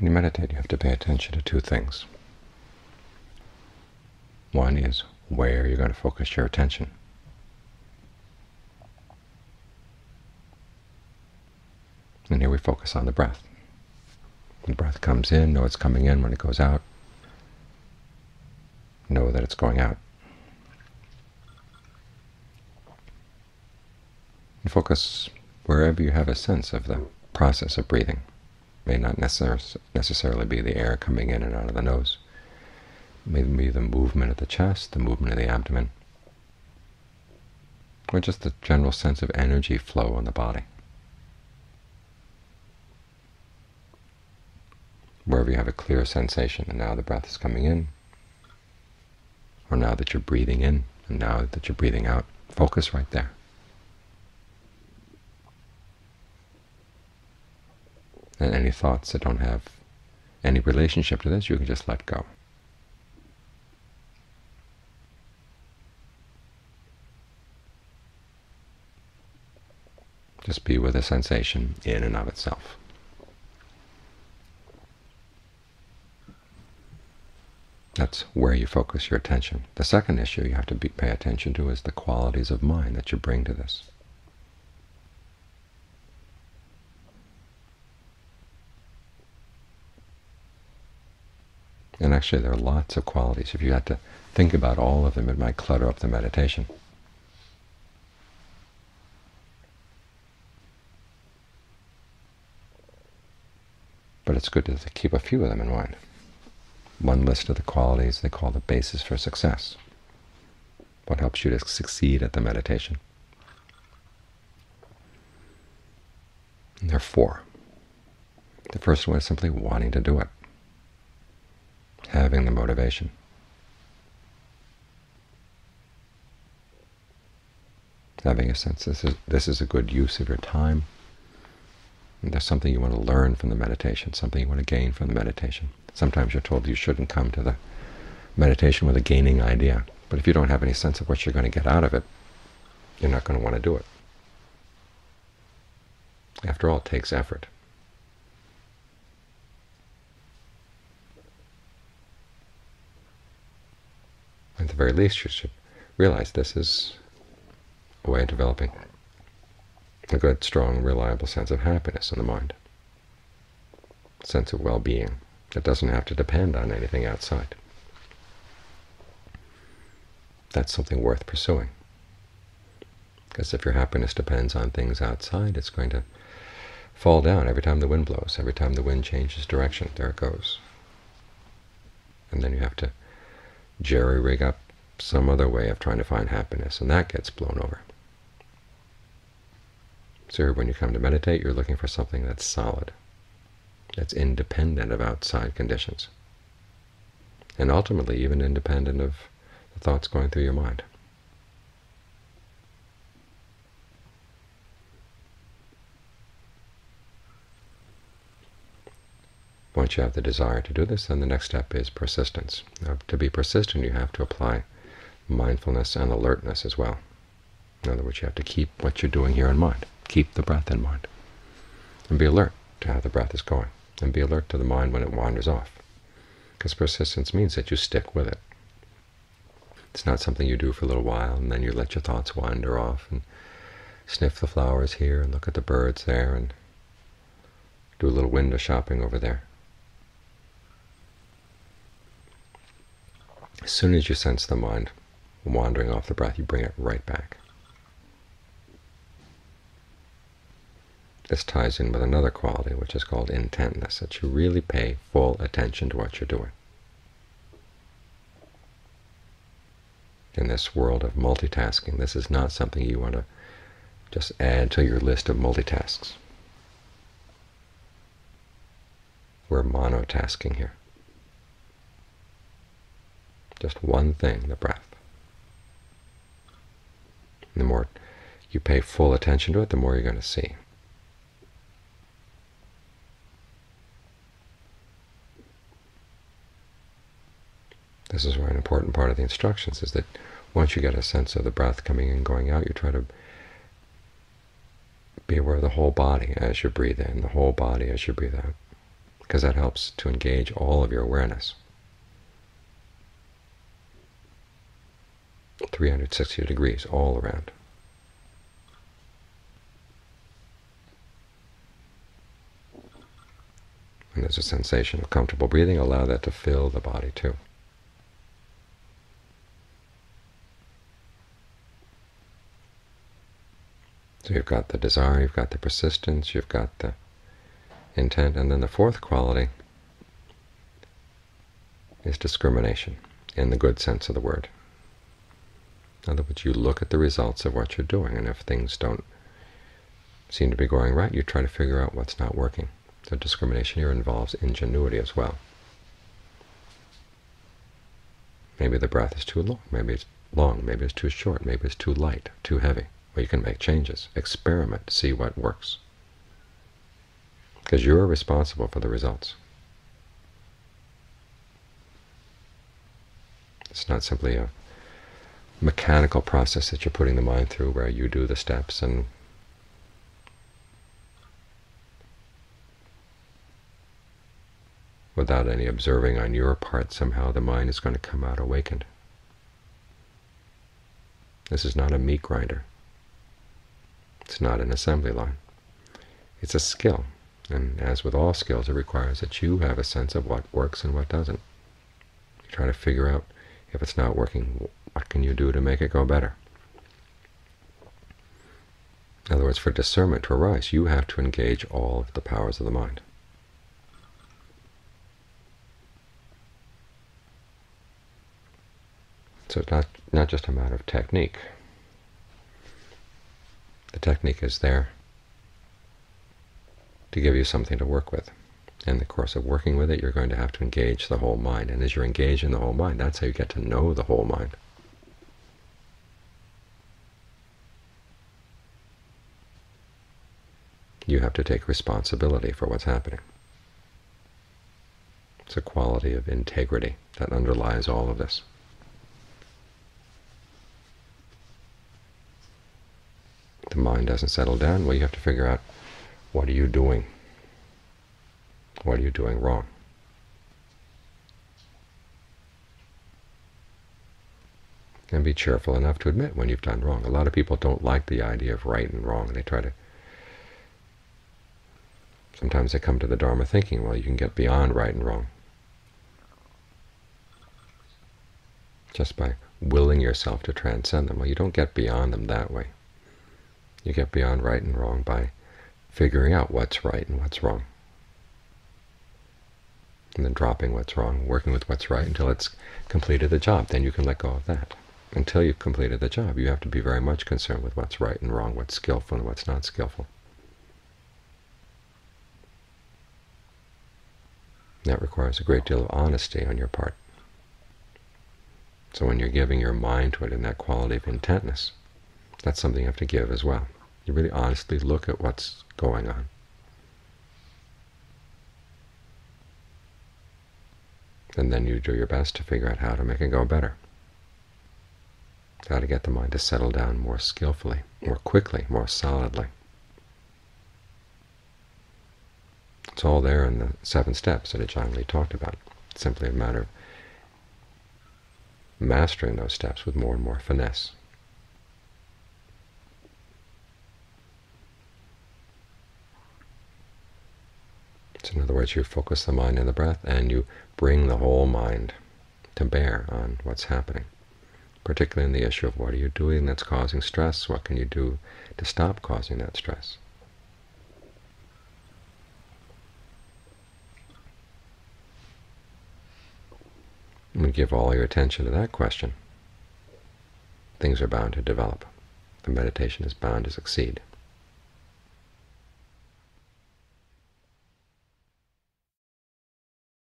When you meditate, you have to pay attention to two things. One is where you're going to focus your attention. And here we focus on the breath. When the breath comes in, know it's coming in. When it goes out, know that it's going out. And focus wherever you have a sense of the process of breathing. It may not necessarily be the air coming in and out of the nose. It may be the movement of the chest, the movement of the abdomen, or just the general sense of energy flow in the body. Wherever you have a clear sensation, and now the breath is coming in, or now that you're breathing in, and now that you're breathing out, focus right there. And any thoughts that don't have any relationship to this, you can just let go. Just be with the sensation in and of itself. That's where you focus your attention. The second issue you have to pay attention to is the qualities of mind that you bring to this. And actually there are lots of qualities. If you had to think about all of them, it might clutter up the meditation. But it's good to keep a few of them in mind. One list of the qualities they call the basis for success, what helps you to succeed at the meditation. And there are four. The first one is simply wanting to do it, having the motivation. Having a sense this is a good use of your time, and there's something you want to learn from the meditation, something you want to gain from the meditation. Sometimes you're told you shouldn't come to the meditation with a gaining idea, but if you don't have any sense of what you're going to get out of it, you're not going to want to do it. After all, it takes effort. At the very least, you should realize this is a way of developing a good, strong, reliable sense of happiness in the mind, a sense of well-being. It doesn't have to depend on anything outside. That's something worth pursuing, because if your happiness depends on things outside, it's going to fall down every time the wind blows, every time the wind changes direction. There it goes. And then you have to jerry-rig up some other way of trying to find happiness, and that gets blown over. So when you come to meditate, you're looking for something that's solid, that's independent of outside conditions, and ultimately even independent of the thoughts going through your mind. Once you have the desire to do this, then the next step is persistence. Now, to be persistent, you have to apply mindfulness and alertness as well. In other words, you have to keep what you're doing here in mind, keep the breath in mind, and be alert to how the breath is going, and be alert to the mind when it wanders off, because persistence means that you stick with it. It's not something you do for a little while and then you let your thoughts wander off and sniff the flowers here and look at the birds there and do a little window shopping over there. As soon as you sense the mind wandering off the breath, you bring it right back. This ties in with another quality, which is called intentness, that you really pay full attention to what you're doing. In this world of multitasking, this is not something you want to just add to your list of multitasks. We're monotasking here. Just one thing, the breath. The more you pay full attention to it, the more you're going to see. This is why an important part of the instructions is that once you get a sense of the breath coming in and going out, you try to be aware of the whole body as you breathe in, the whole body as you breathe out. because that helps to engage all of your awareness. 360 degrees all around. When there's a sensation of comfortable breathing, allow that to fill the body too. So you've got the desire, you've got the persistence, you've got the intent, and then the fourth quality is discrimination, in the good sense of the word. In other words, you look at the results of what you're doing, and if things don't seem to be going right, you try to figure out what's not working. So discrimination here involves ingenuity as well. Maybe the breath is too long, maybe it's too short, maybe it's too light, too heavy. Well, you can make changes. Experiment, see what works, because you're responsible for the results. It's not simply a mechanical process that you're putting the mind through where you do the steps and without any observing on your part, somehow the mind is going to come out awakened. This is not a meat grinder. It's not an assembly line. It's a skill. And as with all skills, it requires that you have a sense of what works and what doesn't. You try to figure out, if it's not working, what can you do to make it go better? In other words, for discernment to arise, you have to engage all of the powers of the mind. So it's not just a matter of technique. The technique is there to give you something to work with. In the course of working with it, you're going to have to engage the whole mind. And as you're engaged in the whole mind, that's how you get to know the whole mind. You have to take responsibility for what's happening. It's a quality of integrity that underlies all of this. The mind doesn't settle down, well, you have to figure out, what are you doing? What are you doing wrong? And be cheerful enough to admit when you've done wrong. A lot of people don't like the idea of right and wrong. They try to. Sometimes they come to the Dharma thinking, well, you can get beyond right and wrong just by willing yourself to transcend them. Well, you don't get beyond them that way. You get beyond right and wrong by figuring out what's right and what's wrong, and then dropping what's wrong, working with what's right until it's completed the job. Then you can let go of that. Until you've completed the job, you have to be very much concerned with what's right and wrong, what's skillful and what's not skillful. That requires a great deal of honesty on your part. So when you're giving your mind to it in that quality of intentness, that's something you have to give as well. You really honestly look at what's going on. And then you do your best to figure out how to make it go better, how to get the mind to settle down more skillfully, more quickly, more solidly. It's all there in the 7 steps that Ajahn Lee talked about. It's simply a matter of mastering those steps with more and more finesse. So in other words, you focus the mind in the breath, and you bring the whole mind to bear on what's happening, particularly in the issue of what are you doing that's causing stress, what can you do to stop causing that stress. And give all your attention to that question. Things are bound to develop. The meditation is bound to succeed.